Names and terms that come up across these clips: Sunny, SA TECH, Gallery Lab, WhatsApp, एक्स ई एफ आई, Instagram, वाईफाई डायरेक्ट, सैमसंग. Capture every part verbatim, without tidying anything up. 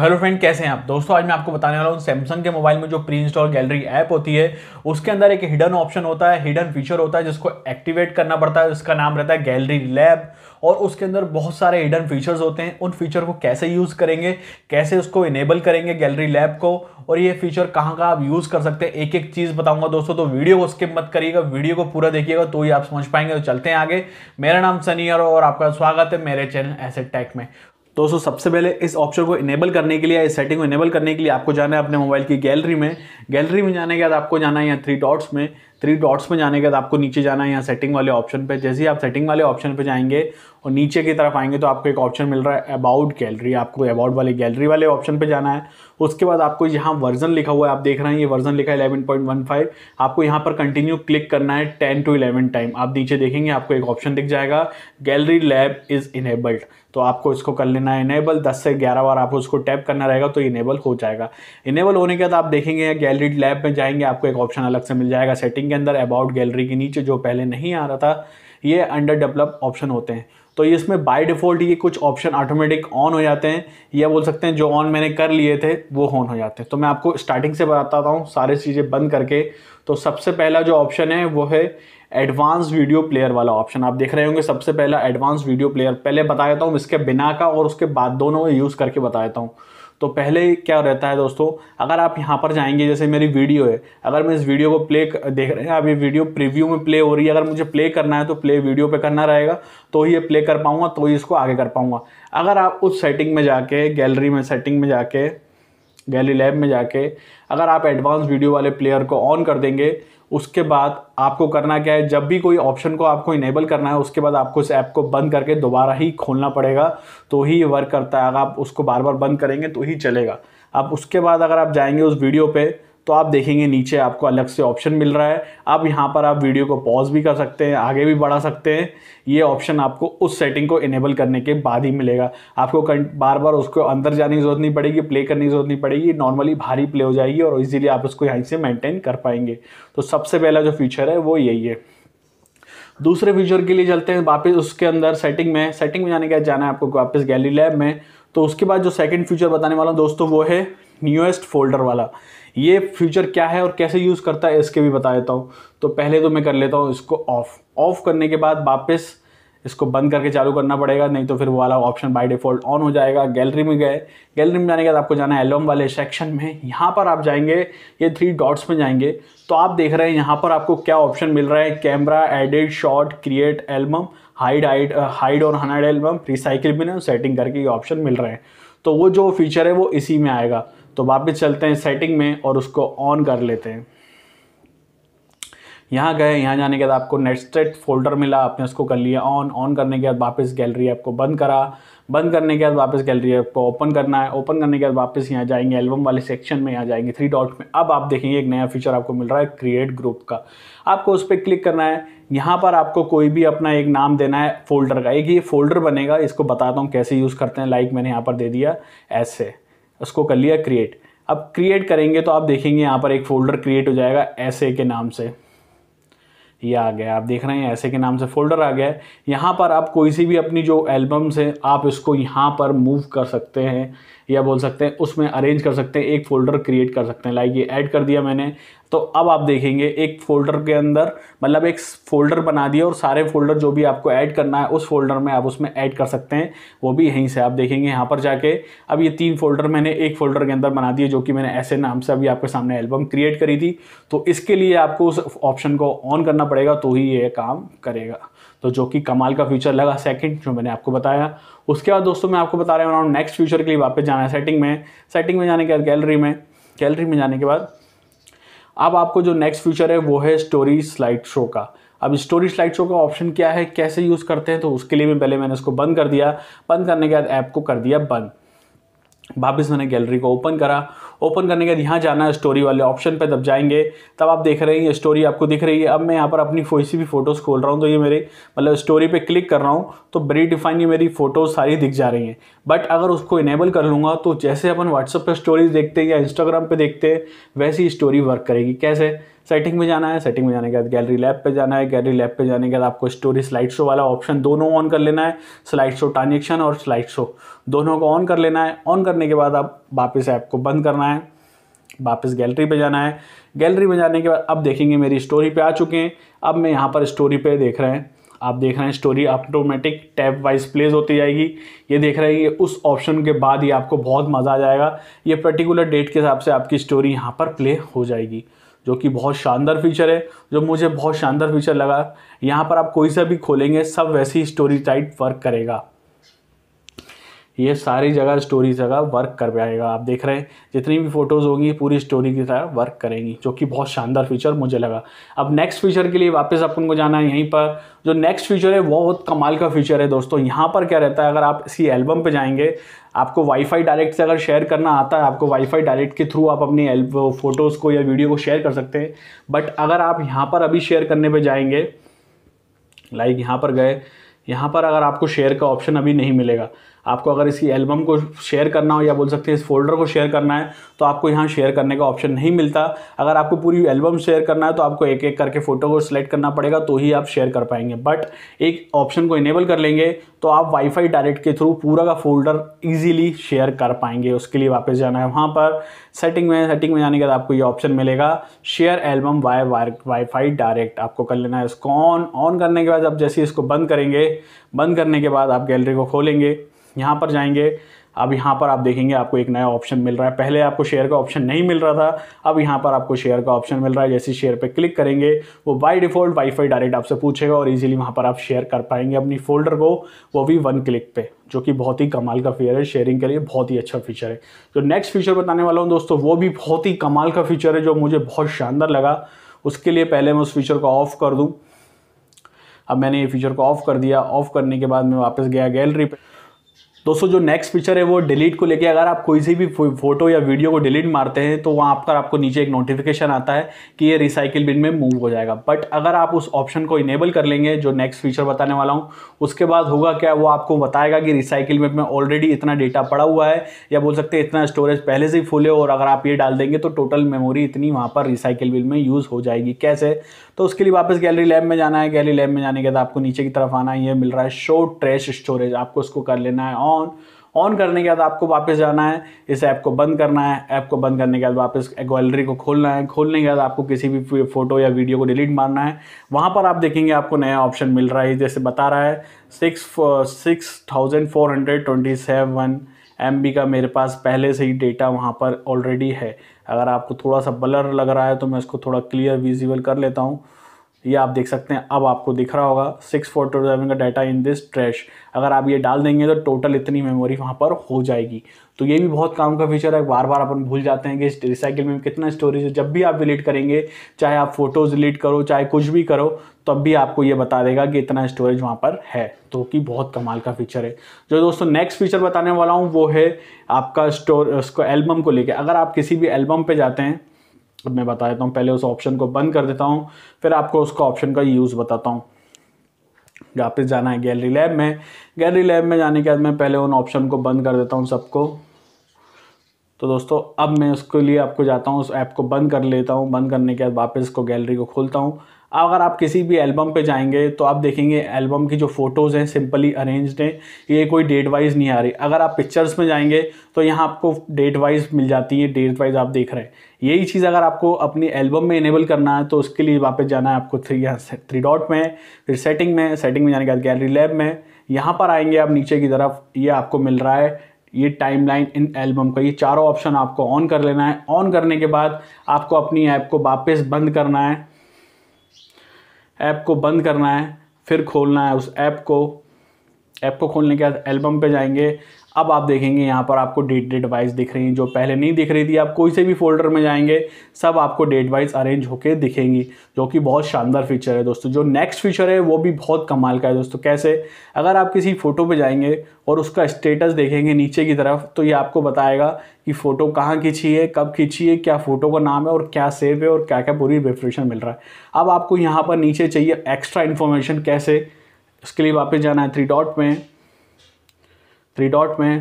Hello friend, कैसे हैं आप दोस्तों। आज मैं आपको बताने वाला हूँ सैमसंग के मोबाइल में जो प्री इंस्टॉल गैलरी ऐप होती है उसके अंदर एक हिडन ऑप्शन होता है, हिडन फीचर होता है जिसको एक्टिवेट करना पड़ता है। इसका नाम रहता है गैलरी लैब और उसके अंदर बहुत सारे हिडन फीचर्स होते हैं। उन फीचर को कैसे यूज़ करेंगे, कैसे उसको इनेबल करेंगे गैलरी लैब को, और ये फीचर कहाँ कहाँ आप यूज़ कर सकते हैं, एक एक चीज़ बताऊँगा दोस्तों। तो वीडियो को स्किप मत करिएगा, वीडियो को पूरा देखिएगा तो ही आप समझ पाएंगे। तो चलते हैं आगे। मेरा नाम सनी और आपका स्वागत है मेरे चैनल एस ए टेक में। दोस्तों सबसे पहले इस ऑप्शन को इनेबल करने के लिए, इस सेटिंग को इनेबल करने के लिए आपको जाना है अपने मोबाइल की गैलरी में। गैलरी में जाने के बाद आपको जाना है यहाँ थ्री डॉट्स में। थ्री डॉट्स में जाने के बाद आपको नीचे जाना है यहाँ सेटिंग वाले ऑप्शन पे। जैसे ही आप सेटिंग वाले ऑप्शन पे जाएंगे और नीचे की तरफ आएंगे तो आपको एक ऑप्शन मिल रहा है अबाउट गैलरी। आपको अबाउट वाले गैलरी वाले ऑप्शन पे जाना है। उसके बाद आपको यहाँ वर्जन लिखा हुआ है, आप देख रहे हैं ये वर्जन लिखा है इलेवन पॉइंट वन फाइव। आपको यहाँ पर कंटिन्यू क्लिक करना है टेन टू इलेवन टाइम। आप नीचे देखेंगे आपको एक ऑप्शन दिख जाएगा गैलरी लैब इज़ इनेबल्ड। तो आपको इसको कर लेना है इनेबल। दस से ग्यारह बार आपको उसको टैप करना रहेगा तो इनेबल हो जाएगा। इनेबल होने के बाद आप देखेंगे गैलरी लैब में जाएंगे आपको एक ऑप्शन अलग से मिल जाएगा सेटिंग के अंदर अबाउट गैलरी के नीचे, जो पहले नहीं आ रहा था। ये अंडर डेवलप ऑप्शन होते हैं तो ये इसमें बाय डिफ़ॉल्ट ये कुछ ऑप्शन ऑटोमेटिक ऑन हो जाते हैं, या बोल सकते हैं जो ऑन मैंने कर लिए थे वो ऑन हो जाते हैं। तो मैं आपको स्टार्टिंग से बताता हूँ सारी चीज़ें बंद करके। तो सबसे पहला जो ऑप्शन है वो है एडवांस वीडियो प्लेयर वाला ऑप्शन। आप देख रहे होंगे सबसे पहला एडवांस वीडियो प्लेयर। पहले बता देता हूँ इसके बिना का और उसके बाद दोनों यूज़ करके बता देता हूँ। तो पहले क्या रहता है दोस्तों, अगर आप यहाँ पर जाएंगे, जैसे मेरी वीडियो है, अगर मैं इस वीडियो को प्ले देख रहे हैं आप, ये वीडियो प्रीव्यू में प्ले हो रही है। अगर मुझे प्ले करना है तो प्ले वीडियो पे करना रहेगा तो ही ये प्ले कर पाऊँगा, तो ही इसको आगे कर पाऊँगा। अगर आप उस सेटिंग में जाके, गैलरी में सेटिंग में जाके, गैलरी लैब में जाके अगर आप एडवांस वीडियो वाले प्लेयर को ऑन कर देंगे, उसके बाद आपको करना क्या है, जब भी कोई ऑप्शन को आपको इनेबल करना है उसके बाद आपको इस ऐप को बंद करके दोबारा ही खोलना पड़ेगा तो ही ये वर्क करता है। अगर आप उसको बार बार बंद करेंगे तो ही चलेगा। अब उसके बाद अगर आप जाएंगे उस वीडियो पे तो आप देखेंगे नीचे आपको अलग से ऑप्शन मिल रहा है। अब यहाँ पर आप वीडियो को पॉज भी कर सकते हैं, आगे भी बढ़ा सकते हैं। ये ऑप्शन आपको उस सेटिंग को इनेबल करने के बाद ही मिलेगा। आपको बार बार उसको अंदर जाने की ज़रूरत नहीं पड़ेगी, प्ले करने की ज़रूरत नहीं पड़ेगी। नॉर्मली भारी प्ले हो जाएगी और इजीली आप उसको यहीं से मेंटेन कर पाएंगे। तो सबसे पहला जो फीचर है वो यही है। दूसरे फीचर के लिए चलते हैं वापस उसके अंदर सेटिंग में। सेटिंग में जाने के बाद जाना है आपको वापस गैलरी लैब में। तो उसके बाद जो सेकेंड फीचर बताने वाला हूँ दोस्तों वो है न्यूएस्ट फोल्डर वाला। ये फीचर क्या है और कैसे यूज़ करता है इसके भी बता देता हूँ। तो पहले तो मैं कर लेता हूँ इसको ऑफ। ऑफ करने के बाद वापस इसको बंद करके चालू करना पड़ेगा, नहीं तो फिर वो वाला ऑप्शन बाय डिफ़ॉल्ट ऑन हो जाएगा। गैलरी में गए, गैलरी में जाने के बाद आपको जाना है एल्बम वाले सेक्शन में। यहाँ पर आप जाएंगे, ये थ्री डॉट्स में जाएंगे तो आप देख रहे हैं यहाँ पर आपको क्या ऑप्शन मिल रहा है, camera, edit, shot, create album, hide hide hide और हाइड एल्बम, रिसाइकिल बिना सेटिंग करके ये ऑप्शन मिल रहे हैं। तो वो जो फीचर है वो इसी में आएगा। तो वापस चलते हैं सेटिंग में और उसको ऑन कर लेते हैं। यहाँ गए, यहाँ जाने के बाद आपको नेक्स्ट फोल्डर मिला, आपने उसको कर लिया ऑन। ऑन करने के बाद वापस गैलरी ऐप को बंद करा, बंद करने के बाद वापस गैलरी ऐप को ओपन करना है। ओपन करने के बाद वापस यहाँ जाएंगे एल्बम वाले सेक्शन में, यहाँ जाएंगे थ्री डॉट में। अब आप देखेंगे एक नया फीचर आपको मिल रहा है क्रिएट ग्रुप का। आपको उस पर क्लिक करना है। यहाँ पर आपको कोई भी अपना एक नाम देना है फोल्डर का, एक ये फोल्डर बनेगा। इसको बताता हूँ कैसे यूज़ करते हैं। लाइक मैंने यहाँ पर दे दिया ऐसे, उसको कर लिया क्रिएट। अब क्रिएट करेंगे तो आप देखेंगे यहाँ पर एक फोल्डर क्रिएट हो जाएगा ऐसे के नाम से। ये आ गया, आप देख रहे हैं ऐसे के नाम से फोल्डर आ गया है। यहाँ पर आप कोई सी भी अपनी जो एल्बम्स है आप इसको यहाँ पर मूव कर सकते हैं, या बोल सकते हैं उसमें अरेंज कर सकते हैं, एक फ़ोल्डर क्रिएट कर सकते हैं। लाइक ये ऐड कर दिया मैंने तो अब आप देखेंगे एक फ़ोल्डर के अंदर, मतलब एक फ़ोल्डर बना दिया और सारे फोल्डर जो भी आपको ऐड करना है उस फोल्डर में आप उसमें ऐड कर सकते हैं, वो भी यहीं से। आप देखेंगे यहाँ पर जाके अब ये तीन फोल्डर मैंने एक फ़ोल्डर के अंदर बना दिए, जो कि मैंने ऐसे नाम से अभी आपके सामने एल्बम क्रिएट करी थी। तो इसके लिए आपको उस ऑप्शन को ऑन करना पड़ेगा तो ही ये काम करेगा। तो जो कि कमाल का फीचर लगा सेकंड जो मैंने आपको बताया। उसके बाद दोस्तों मैं आपको बता रहा हूँ नेक्स्ट फीचर के लिए वापस जाना है सेटिंग में। सेटिंग में जाने के बाद गैलरी में, गैलरी में जाने के बाद अब आपको जो नेक्स्ट फीचर है वो है स्टोरी स्लाइड शो का। अब स्टोरी स्लाइड शो का ऑप्शन क्या है, कैसे यूज़ करते हैं, तो उसके लिए मैं पहले मैंने इसको बंद कर दिया। बंद करने के बाद ऐप को कर दिया बंद। वापस मैंने गैलरी को ओपन करा। ओपन करने के बाद यहाँ जाना है स्टोरी वाले ऑप्शन पे, तब जाएंगे। तब आप देख रहे हैं ये स्टोरी आपको दिख रही है। अब मैं यहाँ पर अपनी कोई भी फोटोज़ खोल रहा हूँ तो ये मेरे मतलब स्टोरी पे क्लिक कर रहा हूँ तो बड़ी डिफाइन ये मेरी फ़ोटोज़ सारी दिख जा रही हैं। बट अगर उसको इनेबल कर लूँगा तो जैसे अपन व्हाट्सअप पर स्टोरीज देखते हैं या इंस्टाग्राम पर देखते हैं वैसी स्टोरी वर्क करेगी। कैसे, सेटिंग में जाना है, सेटिंग में जाने के बाद गैलरी लैब पे जाना है, गैलरी लैब पे जाने के बाद आपको स्टोरी स्लाइड शो वाला ऑप्शन दोनों ऑन कर लेना है, स्लाइड शो ट्रांजेक्शन और स्लाइड शो दोनों को ऑन कर लेना है। ऑन करने के बाद आप वापस ऐप को बंद करना है, वापस गैलरी पे जाना है। गैलरी में जाने के बाद अब देखेंगे मेरी स्टोरी पे आ चुके हैं। अब मैं यहाँ पर स्टोरी पे देख रहे हैं, आप देख रहे हैं story automatic tab wise place होती जाएगी। ये देख रहे हैं ये उस ऑप्शन के बाद ही आपको बहुत मज़ा आ जाएगा। ये पर्टिकुलर डेट के हिसाब से आपकी स्टोरी यहाँ पर प्ले हो जाएगी, जो कि बहुत शानदार फीचर है, जो मुझे बहुत शानदार फीचर लगा। यहाँ पर आप कोई सा भी खोलेंगे सब वैसी स्टोरी टाइप वर्क करेगा, ये सारी जगह स्टोरी जगह वर्क कर पाएगा। आप देख रहे हैं जितनी भी फोटोज़ होंगी पूरी स्टोरी की तरह वर्क करेंगी, जो कि बहुत शानदार फीचर मुझे लगा। अब नेक्स्ट फीचर के लिए वापस अपन को जाना है यहीं पर। जो नेक्स्ट फीचर है वो बहुत कमाल का फीचर है दोस्तों। यहाँ पर क्या रहता है, अगर आप इसी एल्बम पे जाएंगे, आपको वाईफाई डायरेक्ट से अगर शेयर करना आता है, आपको वाईफाई डायरेक्ट के थ्रू आप अपनी फ़ोटोज़ को या वीडियो को शेयर कर सकते हैं। बट अगर आप यहाँ पर अभी शेयर करने पर जाएंगे, लाइक यहाँ पर गए, यहाँ पर अगर आपको शेयर का ऑप्शन अभी नहीं मिलेगा। आपको अगर इसी एल्बम को शेयर करना हो या बोल सकते हैं इस फोल्डर को शेयर करना है तो आपको यहाँ शेयर करने का ऑप्शन नहीं मिलता। अगर आपको पूरी एल्बम शेयर करना है तो आपको एक एक करके फ़ोटो को सिलेक्ट करना पड़ेगा तो ही आप शेयर कर पाएंगे। बट एक ऑप्शन को इनेबल कर लेंगे तो आप वाईफाई डायरेक्ट के थ्रू पूरा का फोल्डर ईजिली शेयर कर पाएंगे। उसके लिए वापस जाना है वहाँ पर सेटिंग में, सेटिंग में जाने के बाद आपको ये ऑप्शन मिलेगा share album by वाईफाई डायरेक्ट। आपको कर लेना है इसको ऑन। ऑन करने के बाद आप जैसे इसको बंद करेंगे, बंद करने के बाद आप गैलरी को खोलेंगे, यहाँ पर जाएंगे। अब यहाँ पर आप देखेंगे आपको एक नया ऑप्शन मिल रहा है, पहले आपको शेयर का ऑप्शन नहीं मिल रहा था, अब यहाँ पर आपको शेयर का ऑप्शन मिल रहा है। जैसे शेयर पे क्लिक करेंगे वो बाय डिफ़ॉल्ट वाईफाई डायरेक्ट आपसे पूछेगा और इजीली वहाँ पर आप शेयर कर पाएंगे अपनी फोल्डर को, वो भी वन क्लिक पे, जो कि बहुत ही कमाल का फीचर है। शेयरिंग के लिए बहुत ही अच्छा फीचर है। जो नेक्स्ट फीचर बताने वाला हूँ दोस्तों वो भी बहुत ही कमाल का फीचर है, जो मुझे बहुत शानदार लगा। उसके लिए पहले मैं उस फीचर को ऑफ़ कर दूँ। अब मैंने ये फीचर को ऑफ़ कर दिया। ऑफ़ करने के बाद मैं वापस गया गैलरी पर। दोस्तों जो नेक्स्ट फीचर है वो डिलीट को लेके, अगर आप कोई सी भी फोटो या वीडियो को डिलीट मारते हैं तो वहाँ पर आपको नीचे एक नोटिफिकेशन आता है कि ये रिसाइकिल बिन में मूव हो जाएगा। बट अगर आप उस ऑप्शन को इनेबल कर लेंगे, जो नेक्स्ट फीचर बताने वाला हूँ, उसके बाद होगा क्या, वो आपको बताएगा कि रिसाइकिल बिन में ऑलरेडी इतना डेटा पड़ा हुआ है या बोल सकते हैं इतना स्टोरेज पहले से ही फुल है और अगर आप ये डाल देंगे तो टोटल मेमोरी इतनी वहाँ पर रिसाइकिल बिन में यूज़ हो जाएगी। कैसे, तो उसके लिए वापस गैलरी लैब में जाना है। गैलरी लैब में जाने के बाद आपको नीचे की तरफ आना है, ये मिल रहा है शो ट्रैश स्टोरेज, आपको इसको कर लेना है ऑन। ऑन करने के बाद आपको वापस जाना है, इस ऐप को बंद करना है। ऐप को बंद करने के बाद वापस गैलरी को खोलना है। खोलने के बाद आपको किसी भी फोटो या वीडियो को डिलीट मारना है। वहाँ पर आप देखेंगे आपको नया ऑप्शन मिल रहा है, जैसे बता रहा है six six thousand four hundred twenty seven M B का मेरे पास पहले से ही डेटा वहाँ पर ऑलरेडी है। अगर आपको थोड़ा सा ब्लर लग रहा है तो मैं इसको थोड़ा क्लियर विजिबल कर लेता हूँ। ये आप देख सकते हैं, अब आपको दिख रहा होगा सिक्स फोर टू सेवन का डाटा इन दिस ट्रैश। अगर आप ये डाल देंगे तो टोटल इतनी मेमोरी वहाँ पर हो जाएगी। तो ये भी बहुत काम का फीचर है। बार बार अपन भूल जाते हैं कि रिसाइकिल में कितना स्टोरेज है। जब भी आप डिलीट करेंगे, चाहे आप फोटोज़ डिलीट करो चाहे कुछ भी करो, तब भी आपको ये बता देगा कि इतना स्टोरेज वहाँ पर है, तो कि बहुत कमाल का फीचर है। जो दोस्तों नेक्स्ट फीचर बताने वाला हूँ वो है आपका स्टोर उसको एल्बम को लेकर। अगर आप किसी भी एल्बम पर जाते हैं, अब मैं बता देता हूँ, पहले उस ऑप्शन को बंद कर देता हूँ फिर आपको उसका ऑप्शन का यूज़ बताता हूँ। वापस जाना है गैलरी लैब में। गैलरी लैब में जाने के बाद मैं पहले उन ऑप्शन को बंद कर देता हूँ सबको। तो दोस्तों अब मैं उसके लिए आपको जाता हूँ, उस ऐप को बंद कर लेता हूँ। बंद करने के बाद वापस इसको गैलरी को खोलता हूँ। अगर आप किसी भी एल्बम पे जाएंगे तो आप देखेंगे एल्बम की जो फ़ोटोज़ हैं सिंपली अरेंज्ड हैं, ये कोई डेट वाइज नहीं आ रही। अगर आप पिक्चर्स में जाएंगे तो यहाँ आपको डेट वाइज मिल जाती है, डेट वाइज आप देख रहे हैं। यही चीज़ अगर आपको अपनी एल्बम में इनेबल करना है तो उसके लिए वापस जाना है आपको थ्री यहाँ से थ्री डॉट में, फिर सेटिंग में। सेटिंग में जाने के बाद गैलरी लैब में यहाँ पर आएंगे आप नीचे की तरफ, ये आपको मिल रहा है ये टाइमलाइन इन एल्बम का। ये चारों ऑप्शन आपको ऑन कर लेना है। ऑन करने के बाद आपको अपनी ऐप को वापस बंद करना है, ऐप को बंद करना है फिर खोलना है उस ऐप को। ऐप को खोलने के बाद एल्बम पे जाएंगे। अब आप देखेंगे यहाँ पर आपको डेट डेट वाइज दिख रही हैं, जो पहले नहीं दिख रही थी। आप कोई से भी फोल्डर में जाएंगे सब आपको डेट वाइज अरेंज होके दिखेंगी, जो कि बहुत शानदार फीचर है दोस्तों। जो नेक्स्ट फीचर है वो भी बहुत कमाल का है दोस्तों। कैसे, अगर आप किसी फ़ोटो पे जाएंगे और उसका स्टेटस देखेंगे नीचे की तरफ तो ये आपको बताएगा कि फ़ोटो कहाँ खींची है, कब खींची है, क्या फ़ोटो का नाम है और क्या सेव है और क्या क्या पूरी रिफ्रेशन मिल रहा है। अब आपको यहाँ पर नीचे चाहिए एक्स्ट्रा इन्फॉर्मेशन। कैसे, उसके लिए वापस जाना है थ्री डॉट में, थ्री डॉट में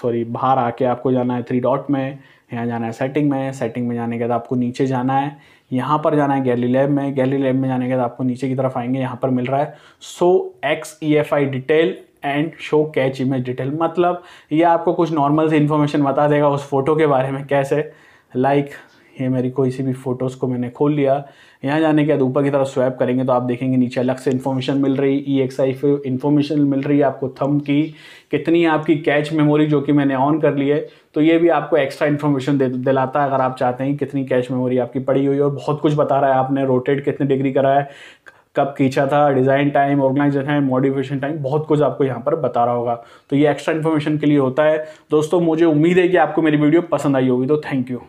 सॉरी बाहर आके आपको जाना है थ्री डॉट में, यहाँ जाना है सेटिंग में, सेटिंग में जाने के बाद आपको नीचे जाना है, यहाँ पर जाना है गैलरी लैब में, गैलरी लैब में जाने के बाद आपको नीचे की तरफ आएंगे, यहाँ पर मिल रहा है so एक्स ई एफ आई detail and show catch image detail, मतलब ये आपको कुछ नॉर्मल से इन्फॉर्मेशन बता देगा उस फोटो के बारे में कैसे, लाइक ये मेरी कोई सी भी फ़ोटोज़ को मैंने खोल लिया, यहाँ जाने के बाद ऊपर की तरफ स्वैप करेंगे तो आप देखेंगे नीचे अलग से इन्फॉर्मेशन मिल रही, ई एक्स आई इन्फॉर्मेशन मिल रही है आपको, थंब की कितनी आपकी कैच मेमोरी जो कि मैंने ऑन कर ली है, तो ये भी आपको एक्स्ट्रा इन्फॉर्मेशन दे दिलाता है अगर आप चाहते हैं कितनी कैश मेमोरी आपकी पड़ी हुई है। और बहुत कुछ बता रहा है, आपने रोटेट कितने डिग्री करा है, कब खींचा था, design time, organisation time, modification time, बहुत कुछ आपको यहाँ पर बता रहा होगा। तो ये एक्स्ट्रा इन्फॉर्मेशन के लिए होता है। दोस्तों मुझे उम्मीद है कि आपको मेरी वीडियो पसंद आई होगी, तो थैंक यू।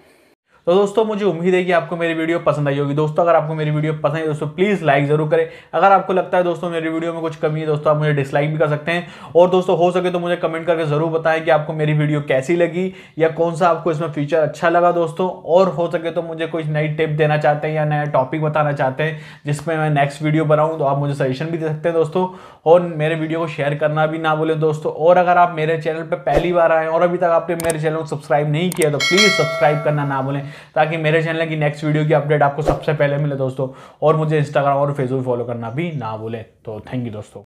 तो दोस्तों मुझे उम्मीद है कि आपको मेरी वीडियो पसंद आई होगी। दोस्तों अगर आपको मेरी वीडियो पसंद है दोस्तों प्लीज़ लाइक जरूर करें। अगर आपको लगता है दोस्तों मेरी वीडियो में कुछ कमी है दोस्तों, आप मुझे डिसलाइक भी कर सकते हैं। और दोस्तों हो सके तो मुझे कमेंट करके ज़रूर बताएं कि आपको मेरी वीडियो कैसी लगी या कौन सा आपको इसमें फीचर अच्छा लगा दोस्तों। और हो सके तो मुझे कोई नई टिप देना चाहते हैं या नया टॉपिक बताना चाहते हैं जिसमें मैं नेक्स्ट वीडियो बनाऊँ तो आप मुझे सजेशन भी दे सकते हैं दोस्तों। और मेरे वीडियो को शेयर करना भी ना भूलें दोस्तों। और अगर आप मेरे चैनल पर पहली बार आएँ और अभी तक आपने मेरे चैनल को सब्सक्राइब नहीं किया तो प्लीज़ सब्सक्राइब करना ना भूलें ताकि मेरे चैनल की नेक्स्ट वीडियो की अपडेट आपको सबसे पहले मिले दोस्तों। और मुझे इंस्टाग्राम और फेसबुक फॉलो करना भी ना भूलें। तो थैंक यू दोस्तों।